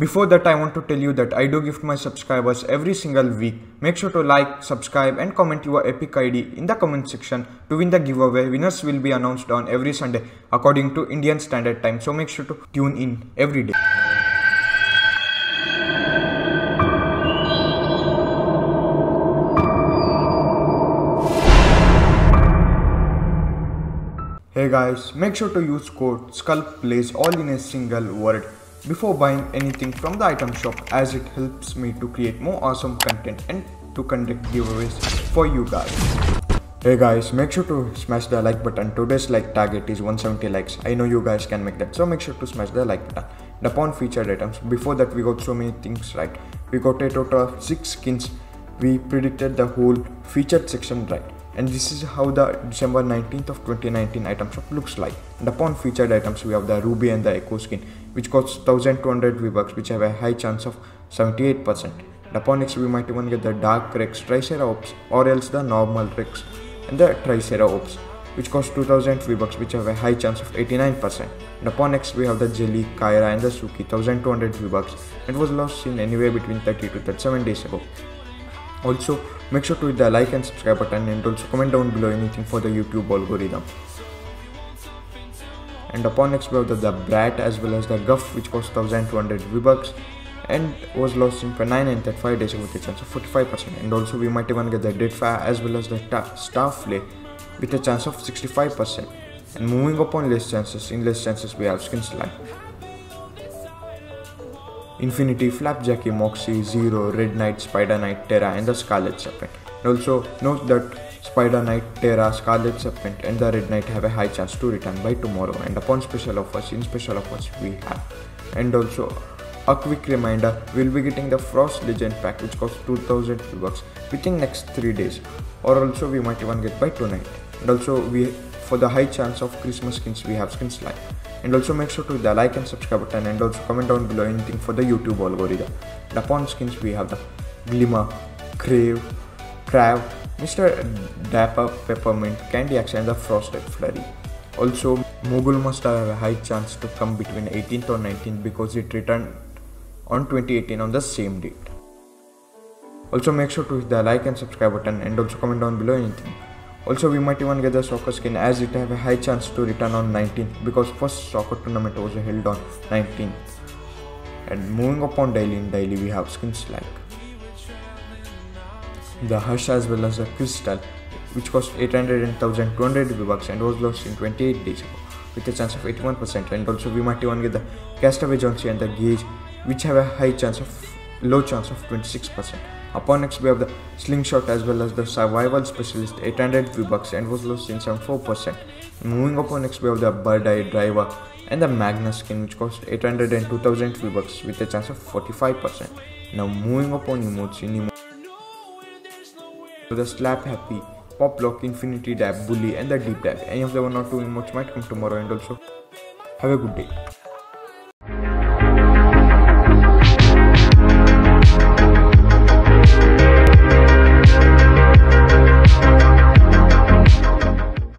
Before that, I want to tell you that I do gift my subscribers every single week. Make sure to like, subscribe and comment your epic ID in the comment section to win the giveaway. Winners will be announced on every Sunday according to Indian Standard Time, so make sure to tune in every day. Hey guys, make sure to use code SKULLPLAYZ all in a single word before buying anything from the item shop, as it helps me to create more awesome content and to conduct giveaways for you guys. Hey guys, make sure to smash the like button. Today's like target is 170 likes. I know you guys can make that, so make sure to smash the like button. The pawn featured items. Before that, we got so many things right. We got a total of 6 skins. We predicted the whole featured section right. And this is how the December 19th of 2019 item shop looks like. And upon featured items, we have the Ruby and the Echo skin, which costs 1200 V-Bucks, which have a high chance of 78%. And upon next, we might even get the Dark Rex, Tricera Ops, or else the normal Rex and the Tricera Ops, which costs 2000 V-Bucks, which have a high chance of 89%. And upon next, we have the Jelly, Kyra and the Sookie, 1200 V-Bucks. It was lost in anywhere between 30 to 37 days ago. Also, make sure to hit the like and subscribe button, and also comment down below anything for the YouTube algorithm. And upon next, we have the Brat as well as the Guff, which costs 1200 V-Bucks and was lost in 9 and 35 days with a chance of 45%. And also, we might even get the Deadfire as well as the Star Flay with a chance of 65%. And moving upon less chances, in less chances we have Skin Slime, Infinity, Flapjack, Moxie, Zero, Red Knight, Spider Knight, Terra and the Scarlet Serpent. And also note that Spider Knight, Terra, Scarlet Serpent and the Red Knight have a high chance to return by tomorrow. And upon special offers, in special offers we have. And also a quick reminder, we'll be getting the Frost Legend pack, which costs 2000 V-Bucks within next 3 days. Or also we might even get by tonight. And also for the high chance of Christmas skins, we have Skin Slime. And also make sure to hit the like and subscribe button, and also comment down below anything for the YouTube algorithm. And upon skins, we have the Glimmer, Crave, Crab, Mr. Dapper, Peppermint, Candy Action and the Frosted Flurry. Also, Mogul must have a high chance to come between 18th or 19th because it returned on 2018 on the same date. Also make sure to hit the like and subscribe button, and also comment down below anything. Also, we might even get the soccer skin, as it have a high chance to return on 19th because first soccer tournament was held on 19th. And moving upon daily, in daily we have skins like the Hush as well as the Crystal, which cost 800 and 1200 V-Bucks and was lost in 28 days ago with a chance of 81%. And also we might even get the Castaway Jonce and the Gauge, which have a high chance of low chance of 26%. Upon next, we have the Slingshot as well as the Survival Specialist, 800 V-Bucks and was lost in 74%. Moving upon next, we have the Bird Eye Driver and the Magna skin, which costs 800 and 2000 V-Bucks with a chance of 45%. Now moving upon emotes, in emotes the Slap Happy, Pop Lock, Infinity Dab, Bully and the Deep Dab. Any of the 1 or 2 emotes might come tomorrow, and also have a good day.